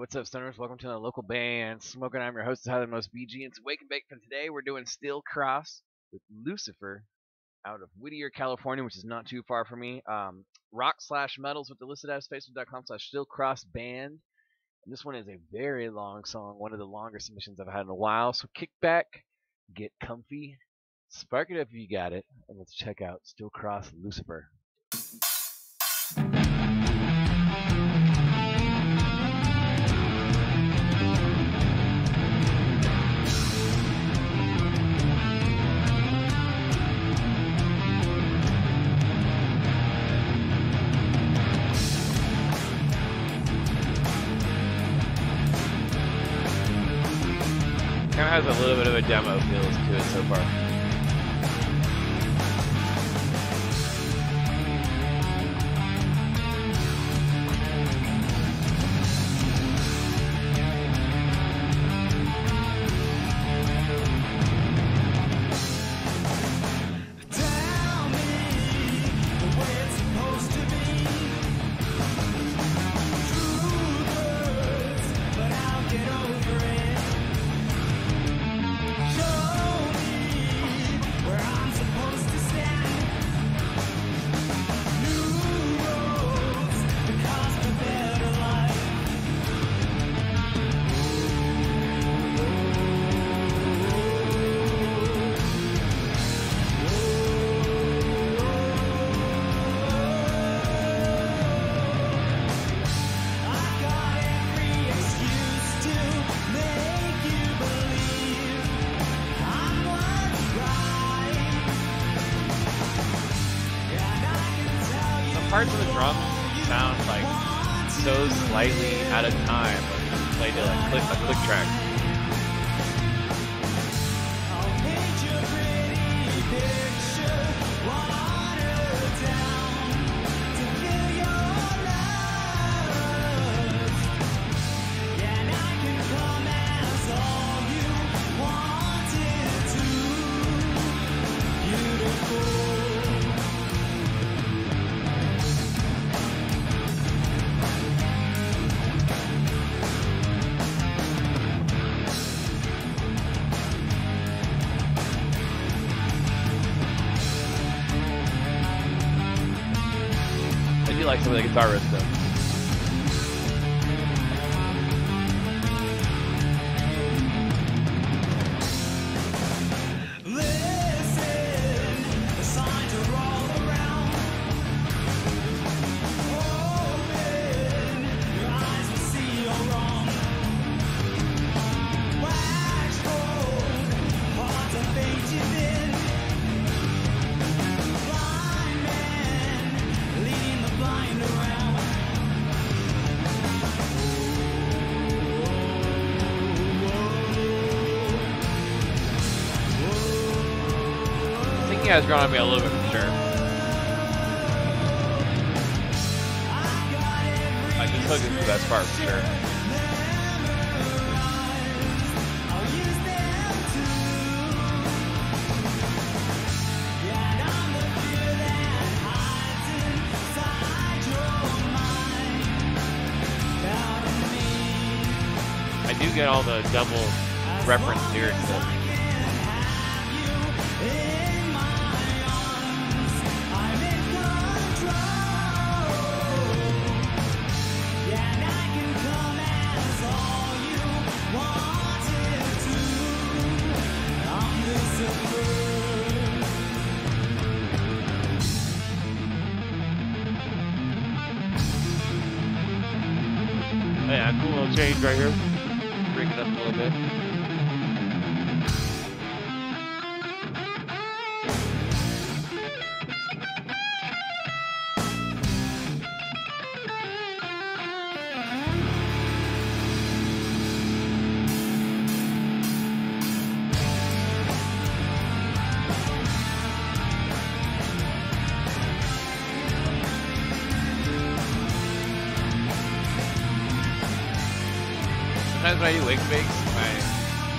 what's up, stoners? Welcome to another local band smoking. I'm your host, Tyler Most BG. It's Wake and Bake, and today we're doing Still Cross with Lucifer out of Whittier, California, which is not too far from me. Rock/metals with the listed as facebook.com/stillcrossband. And this one is a very long song, one of the longer submissions I've had in a while. So kick back, get comfy, spark it up if you got it, and let's check out Still Cross Lucifer. Has a little bit of a demo feel to it so far. Parts of the drums sound like so slightly out of time when played to like a click track. I do like some of the guitar riffs though. I think you guys are going to be a little bit mature. Like, this hook is the best part for sure. I do get all the double reference lyrics though. Yeah, cool little change right here. Break it up a little bit. Sometimes when I do wake bakes, my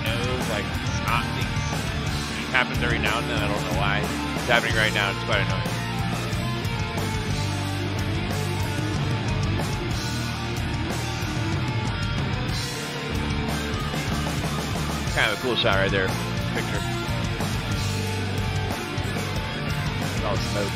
nose like snotting. It happens every now and then. I don't know why. It's happening right now. It's quite annoying. kind of a cool shot right there. Picture. Oh, smoke.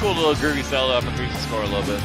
Cool little groovy sell-off and boost the score a little bit.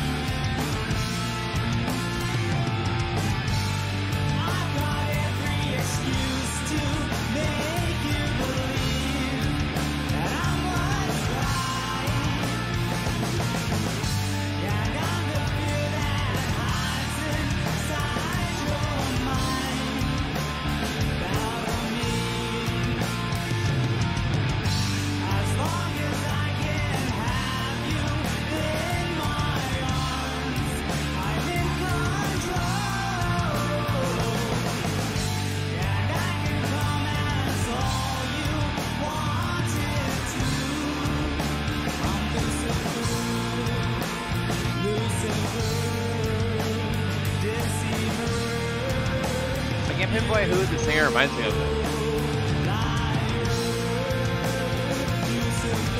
I can't pinpoint who the singer reminds me of.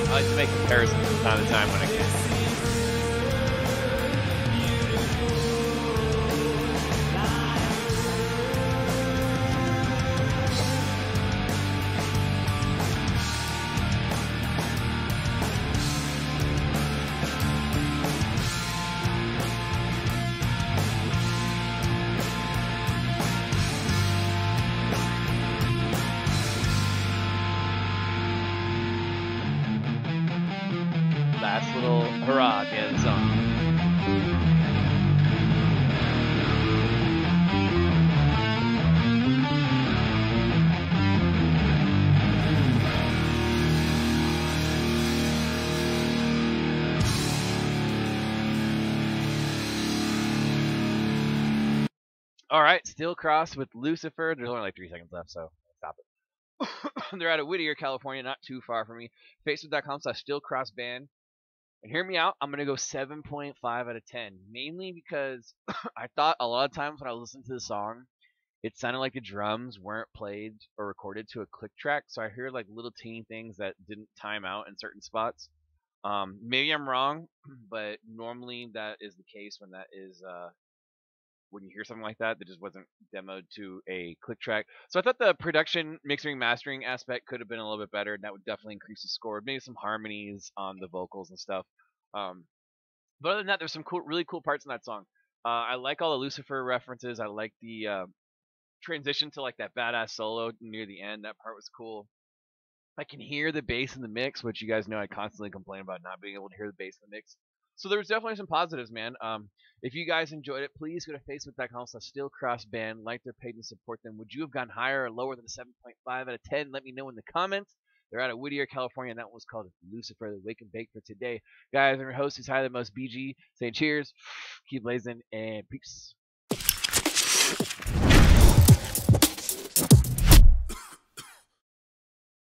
I like to make comparisons from time to time when I can. Last little hurrah at the end of the song. Alright, Still Cross with Lucifer. There's only like 3 seconds left, so stop it. They're out of Whittier, California, not too far from me. Facebook.com/stillcrossband. And hear me out, I'm going to go 7.5 out of 10, mainly because I thought a lot of times when I listened to the song, it sounded like the drums weren't played or recorded to a click track, so I heard like little teeny things that didn't time out in certain spots. Maybe I'm wrong, but normally that is the case when that is when you hear something like that that just wasn't demoed to a click track. So I thought the production, mixing, mastering aspect could have been a little bit better, and that would definitely increase the score. Maybe some harmonies on the vocals and stuff. But other than that, there's some cool, really cool parts in that song. I like all the Lucifer references. I like the transition to like that badass solo near the end. That part was cool. I can hear the bass in the mix, which you guys know I constantly complain about not being able to hear the bass in the mix. So there was definitely some positives, man. If you guys enjoyed it, please go to facebook.com/stillcrossband, like their page and support them. Would you have gone higher or lower than a 7.5 out of 10? Let me know in the comments. They're out of Whittier, California, and that one was called Lucifer, the Wake and Bake for today. Guys, I'm your host, who's Tyler Most BG, saying cheers, keep blazing, and peace.